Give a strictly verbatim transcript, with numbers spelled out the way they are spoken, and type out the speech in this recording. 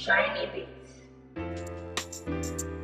shiny things.